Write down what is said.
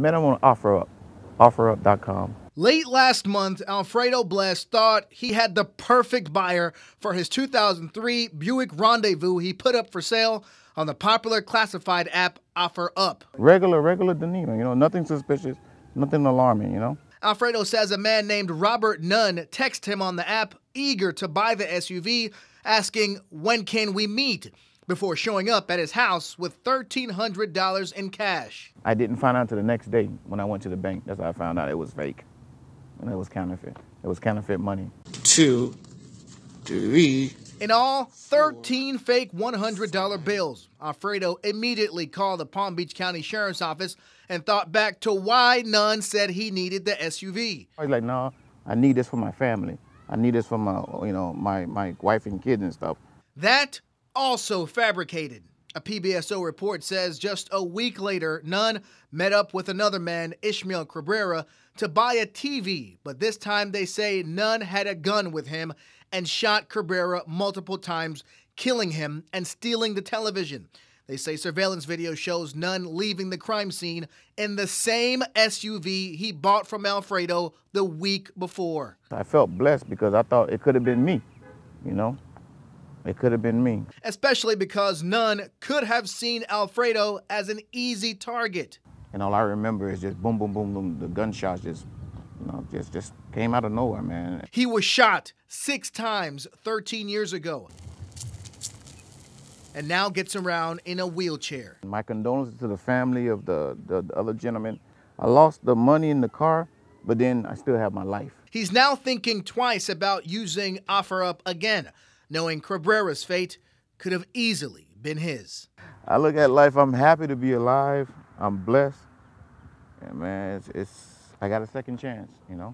Met him on OfferUp, OfferUp.com. Late last month, Alfredo Bless thought he had the perfect buyer for his 2003 Buick Rendezvous he put up for sale on the popular classified app OfferUp. Regular Deneva, you know, nothing suspicious, nothing alarming, you know. Alfredo says a man named Robert Nunn texted him on the app, eager to buy the SUV, asking, "When can we meet?" before showing up at his house with $1,300 in cash. I didn't find out until the next day when I went to the bank. That's how I found out it was fake. And it was counterfeit. It was counterfeit money. 2, 3. In all, 13 fake $100 bills. Alfredo immediately called the Palm Beach County Sheriff's Office and thought back to why Nunn said he needed the SUV. I was like, no, I need this for my family. I need this for my, you know, my wife and kids and stuff. That also fabricated. A PBSO report says just a week later, Nunn met up with another man, Ishmael Cabrera, to buy a TV, but this time they say Nunn had a gun with him and shot Cabrera multiple times, killing him and stealing the television. They say surveillance video shows Nunn leaving the crime scene in the same SUV he bought from Alfredo the week before. I felt blessed because I thought it could have been me, you know? It could have been me. Especially because Nunn could have seen Alfredo as an easy target. And all I remember is just boom, boom, boom, boom. The gunshots just, you know, just came out of nowhere, man. He was shot 6 times 13 years ago and now gets around in a wheelchair. My condolences to the family of the other gentleman. I lost the money in the car, but then I still have my life. He's now thinking twice about using OfferUp again, knowing Cabrera's fate could have easily been his. I look at life, I'm happy to be alive. I'm blessed, and man, I got a second chance, you know?